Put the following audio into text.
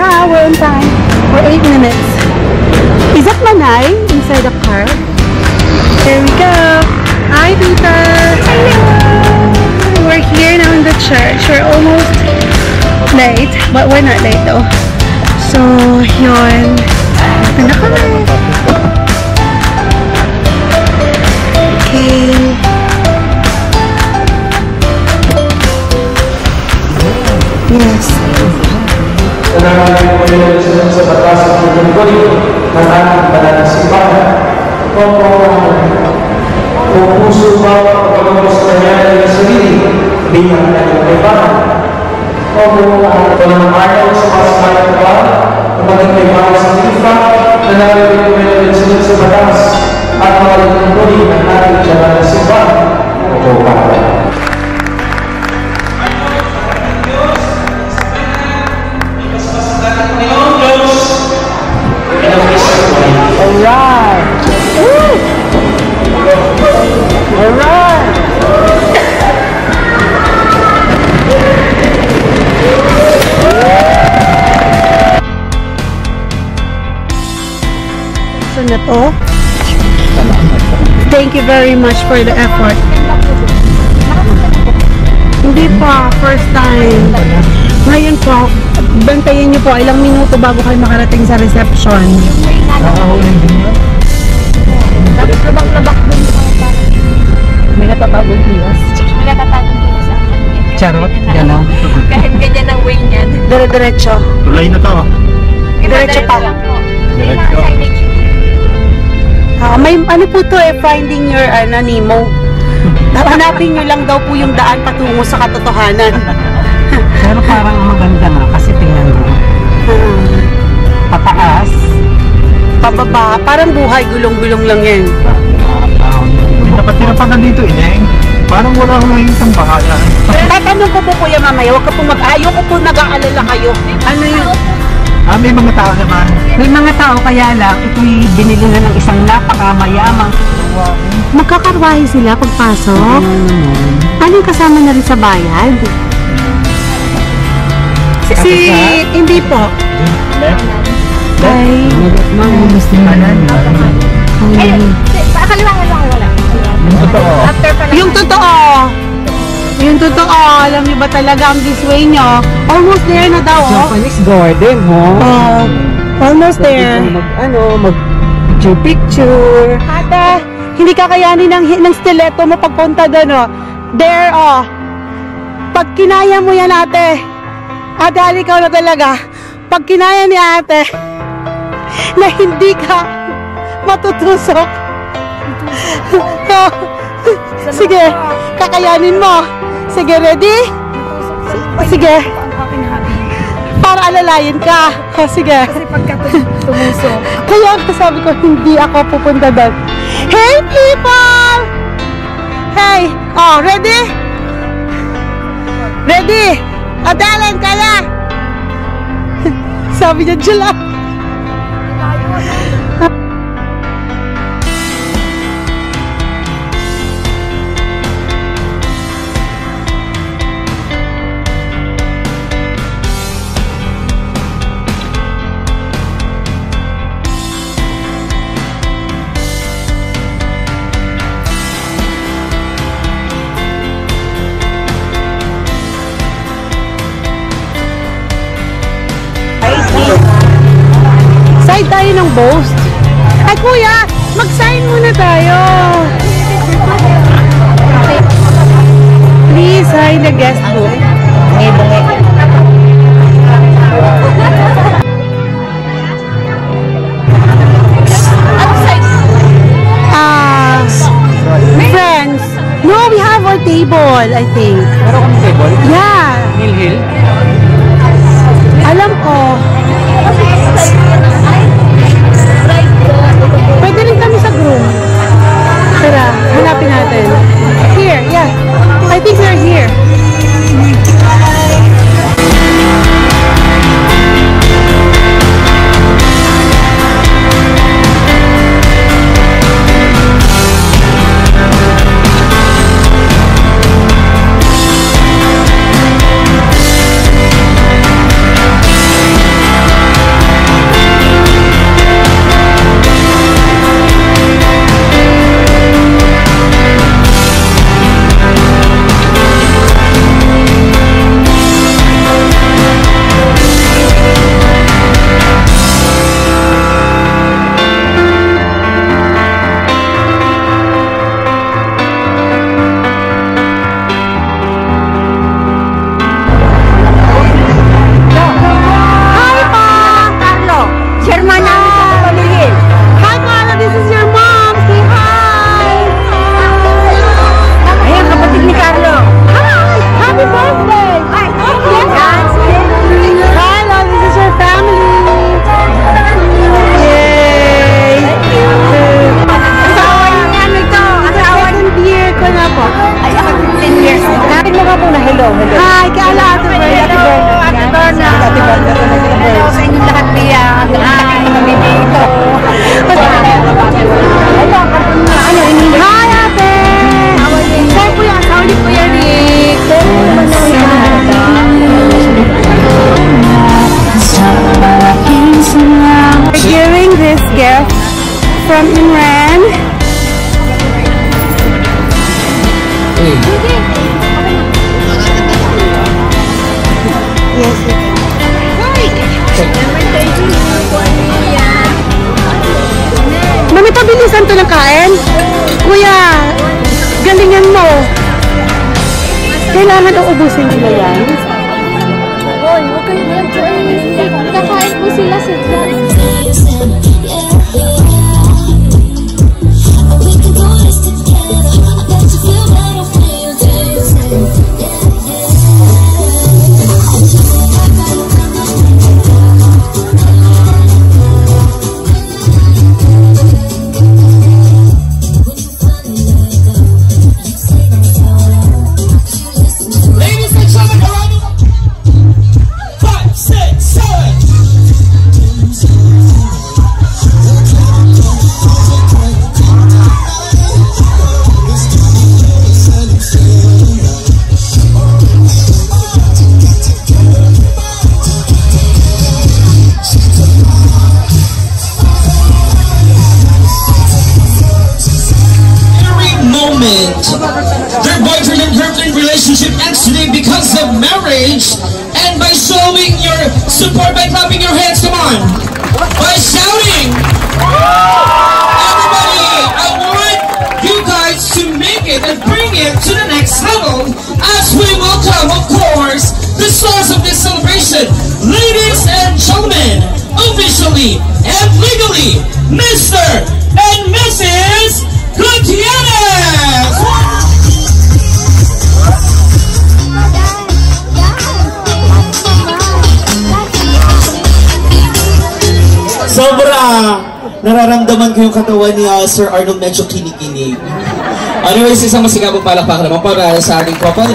Yeah, we're on time. We're 8 minutes. Is that Manay inside the car? There we go. Hi, Peter. Hello. We're here now in the church. We're almost late, but we're not late though. So, yun. Ano kami? Okay. Yes. Nanangaling po nila sa batas at pagkukulit ng ating pananasipahan. Kung puso ba ang pagkakos na niya ng sarili, bilang na yung kaibahan. Kung nangangalang sa pasamayang ba, ang maging kaibahan sa tifa, nanangaling po nila sa batas at pagkukulit ng ating pananasipahan. Oh. Thank you very much for the effort. Hindi pa, first time. Ngayon po, bantayan niyo po ilang minuto bago kayo makarating sa reception. Labak-labak dun po. May natatagong kilos. Charot, gano'n. Kahit ganyan ang way niyan. Dire-diretso. Tulay na to. Diretso pa. Diretso. May ano po to eh, finding your Nemo. Hanapin nyo lang daw po yung daan patungo sa katotohanan. Pero parang maganda na kasi tingnan mo. Pataas. Pababa. Parang buhay gulong-gulong lang yan. Napatira pa na dito, Ineng. Parang wala ko lang isang bahala. Tatanong ko po kuya mamaya, huwag ka po mag-ayaw ko po nag-aalala kayo. Ano yun? May mga tao naman. May mga tao kaya lang, ito'y binili na ng isang napakamayamang karwahe. Magkakarwahe sila pagpasok? Anong kasama na rin sa bayad? Si... hindi po. Ay... Ayun, kaliwangan lang wala. Yung totoo. Yung totoo! Yung totoo, alam niyo ba talaga ang this way nyo? Almost there na daw, oh. Japanese garden, ho? Oh, almost there. Mag-picture-picture. Ate, hindi kakayanin ng stiletto mo pagpunta doon, oh. There, oh. Pag kinaya mo yan, ate. Ate, halikaw na talaga. Pag kinaya ni ate, na hindi ka matutusok. Sige, kakayanin mo. Sige, ready? Sige. Para alalayan ka. O, sige. Kasi pagka tumusok. Kaya sabi ko, hindi ako pupunta doon. Hey, people! Hey! Oh, ready? Ready? Adalan ka na! Sabi niya, Jula. Tayo ng boast. Ay kuya, mag-sign muna tayo. Please sign the guest book. Friends. No, we have our table, I think. Meron kami table? Yeah. Nilhil? Alam ko. Pwede rin kami sa groom. Tara, hanapin natin. Here, yeah. I think we're here. hello. Hi, kaala Ate Berna. Hello, Ate Berna. Ate Berna. Hello sa inyong lahat niya. Hi. Kami dito. Hi, Ate. Saan po yan? Saan po yan, Rick? Saan po naman na yan? We're giving this gift from Imran. Yes, yes. Mami, pabilisan to ng kain. Kuya, galingan mo. Kailangan ubusin nila yan. Nakain po sila sila. Their boyfriend and girlfriend relationship ends today because of marriage, and by showing your support by clapping your hands, come on, by shouting. Everybody, I want you guys to make it and bring it to the next level as we welcome, of course, the stars of this celebration, ladies and gentlemen, officially and legally, Mr. and Mrs. Gutierrez! Sobra! Nararamdaman ko yung katawan ni Sir Arnold medyo kinikinig. Anyways, isang masigabong palakpak naman para sa ating couple.